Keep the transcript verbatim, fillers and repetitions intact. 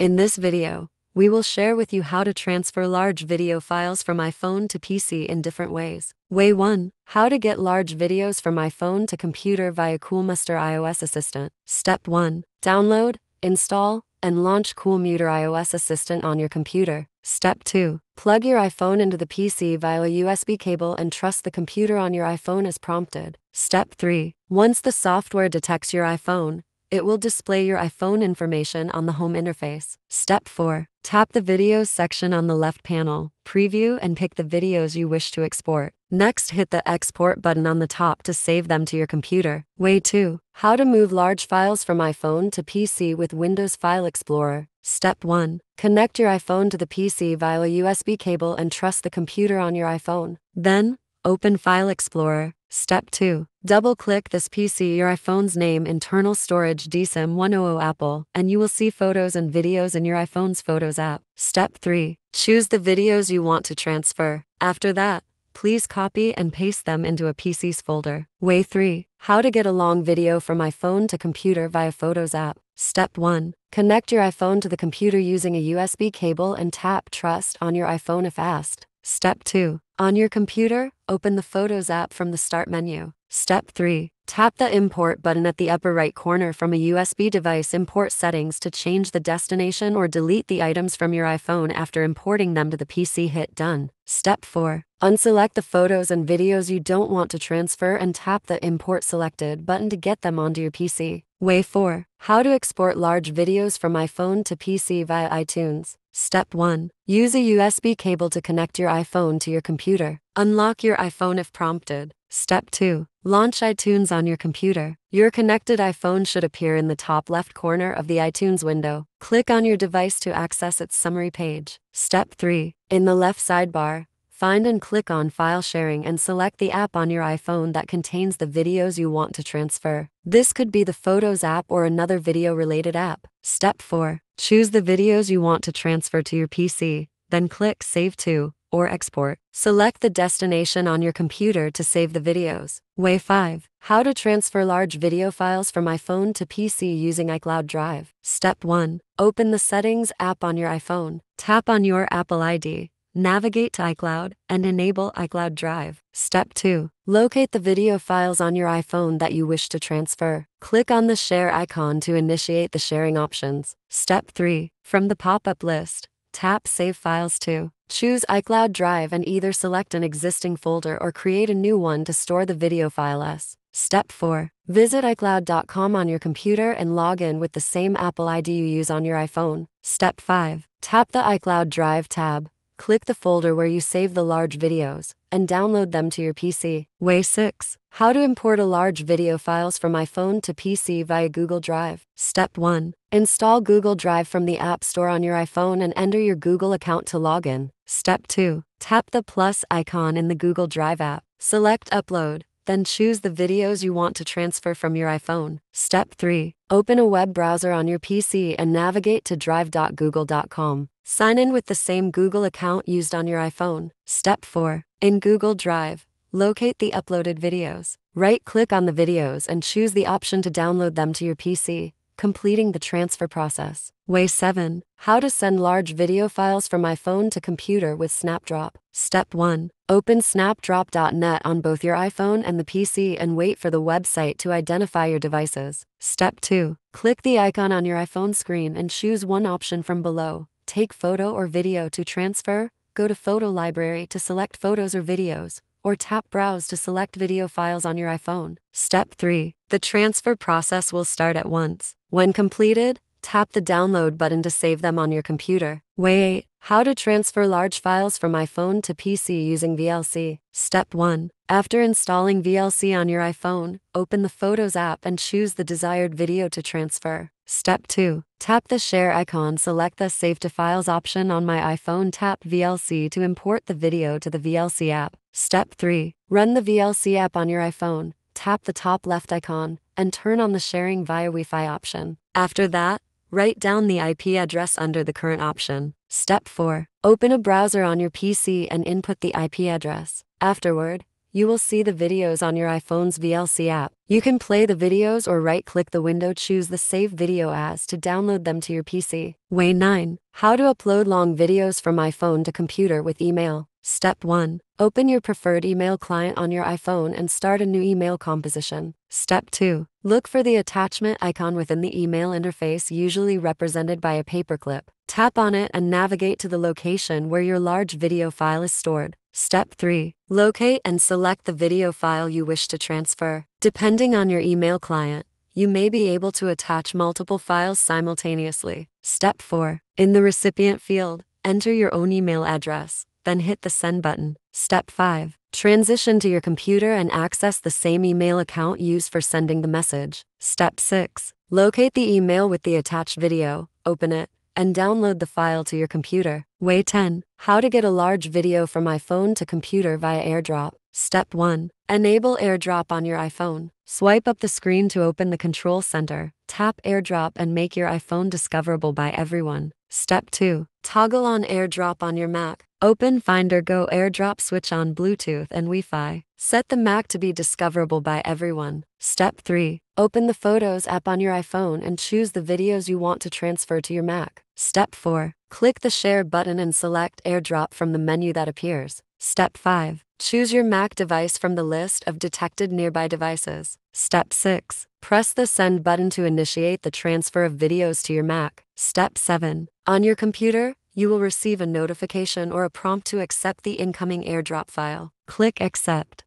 In this video, we will share with you how to transfer large video files from iPhone to P C in different ways. Way one. How to get large videos from iPhone to computer via Coolmuster iOS Assistant. Step one. Download, install, and launch Coolmuster iOS Assistant on your computer. Step two. Plug your iPhone into the P C via a U S B cable and trust the computer on your iPhone as prompted. Step three. Once the software detects your iPhone, it will display your iPhone information on the home interface. Step four. Tap the Videos section on the left panel, preview and pick the videos you wish to export. Next, hit the Export button on the top to save them to your computer. Way two. How to move large files from iPhone to P C with Windows File Explorer. Step one. Connect your iPhone to the P C via a U S B cable and trust the computer on your iPhone. Then, open File Explorer. Step two. Double-click this P C your iPhone's name internal storage D SIM one hundred Apple, and you will see photos and videos in your iPhone's Photos app. Step three. Choose the videos you want to transfer. After that, please copy and paste them into a P C's folder. Way three. How to get a long video from iPhone to computer via Photos app. Step one. Connect your iPhone to the computer using a U S B cable and tap Trust on your iPhone if asked. Step two. On your computer, open the Photos app from the Start menu. Step three. Tap the Import button at the upper right corner from a U S B device import settings to change the destination or delete the items from your iPhone after importing them to the P C. Hit Done. Step four. Unselect the photos and videos you don't want to transfer and tap the Import Selected button to get them onto your P C. Way four. How to export large videos from iPhone to P C via iTunes. Step one. Use a U S B cable to connect your iPhone to your computer. Unlock your iPhone if prompted. Step two. Launch iTunes on your computer. Your connected iPhone should appear in the top left corner of the iTunes window. Click on your device to access its summary page. Step three. In the left sidebar, find and click on File Sharing and select the app on your iPhone that contains the videos you want to transfer. This could be the Photos app or another video-related app. Step four. Choose the videos you want to transfer to your P C, then click Save to, or Export. Select the destination on your computer to save the videos. Way five. How to transfer large video files from iPhone to P C using iCloud Drive. Step one. Open the Settings app on your iPhone. Tap on your Apple I D. Navigate to iCloud, and enable iCloud Drive. Step two. Locate the video files on your iPhone that you wish to transfer. Click on the Share icon to initiate the sharing options. Step three. From the pop-up list, tap Save Files to. Choose iCloud Drive and either select an existing folder or create a new one to store the video file as. Step four. Visit iCloud dot com on your computer and log in with the same Apple I D you use on your iPhone. Step five. Tap the iCloud Drive tab. Click the folder where you save the large videos, and download them to your P C. Way six. How to import a large video files from iPhone to P C via Google Drive. Step one. Install Google Drive from the App Store on your iPhone and enter your Google account to log in. Step two. Tap the plus icon in the Google Drive app. Select Upload, then choose the videos you want to transfer from your iPhone. Step three. Open a web browser on your P C and navigate to drive dot google dot com. Sign in with the same Google account used on your iPhone. Step four. In Google Drive, locate the uploaded videos. Right-click on the videos and choose the option to download them to your P C, completing the transfer process. Way seven. How to send large video files from iPhone to computer with Snapdrop. Step one. Open snapdrop dot net on both your iPhone and the P C and wait for the website to identify your devices. Step two. Click the icon on your iPhone screen and choose one option from below. Take photo or video to transfer, go to Photo Library to select photos or videos, or tap Browse to select video files on your iPhone. Step three. The transfer process will start at once. When completed, tap the Download button to save them on your computer. Way eight. How to transfer large files from iPhone to P C using V L C. Step one. After installing V L C on your iPhone, open the Photos app and choose the desired video to transfer. Step two. Tap the Share icon, select the Save to Files option on my iPhone, tap V L C to import the video to the V L C app. Step three. Run the V L C app on your iPhone, tap the top left icon, and turn on the Sharing via Wi-Fi option. After that, write down the I P address under the current option. Step four. Open a browser on your P C and input the I P address. Afterward, you will see the videos on your iPhone's V L C app. You can play the videos or right-click the window, choose the Save Video As to download them to your P C. Way nine. How to upload long videos from iPhone to computer with email. Step one. Open your preferred email client on your iPhone and start a new email composition. Step two. Look for the attachment icon within the email interface, usually represented by a paperclip. Tap on it and navigate to the location where your large video file is stored. Step three. Locate and select the video file you wish to transfer. Depending on your email client, you may be able to attach multiple files simultaneously. Step four. In the recipient field, enter your own email address, then hit the send button. Step five. Transition to your computer and access the same email account used for sending the message. Step six. Locate the email with the attached video, open it, and download the file to your computer. Way ten. How to get a large video from iPhone to computer via AirDrop. Step one. Enable AirDrop on your iPhone. Swipe up the screen to open the control center. Tap AirDrop and make your iPhone discoverable by everyone. Step two. Toggle on AirDrop on your Mac. Open Finder, go AirDrop, switch on Bluetooth and Wi-Fi. Set the Mac to be discoverable by everyone. Step three. Open the Photos app on your iPhone and choose the videos you want to transfer to your Mac. Step four. Click the Share button and select AirDrop from the menu that appears. Step five. Choose your Mac device from the list of detected nearby devices. Step six. Press the Send button to initiate the transfer of videos to your Mac. Step seven. On your computer, you will receive a notification or a prompt to accept the incoming AirDrop file. Click Accept.